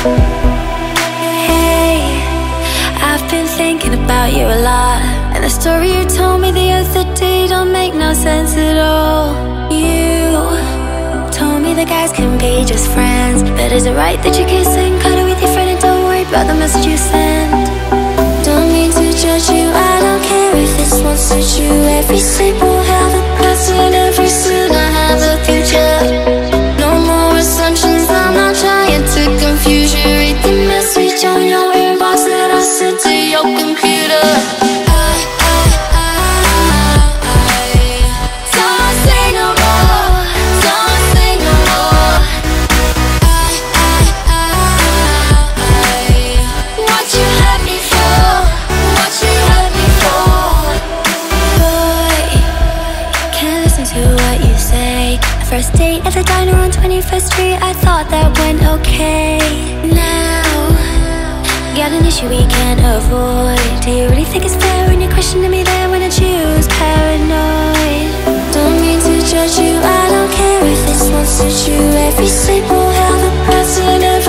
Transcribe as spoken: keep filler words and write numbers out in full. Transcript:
Hey, I've been thinking about you a lot, and the story you told me the other day don't make no sense at all. You told me the guys can be just friends, but is it right that you kiss and cuddle with your friend and don't worry about the message you send? Don't mean to judge you, I don't care if this won't suit you. Every sleep will have a past and every soon I have a future. On your inbox that I sent to your computer. First date at the diner on twenty-first street, I thought that went okay. Now, got an issue we can't avoid. Do you really think it's fair when you're questioning me there when I choose paranoid? Don't mean to judge you, I don't care if this won't suit you. Every sleep will have a past and every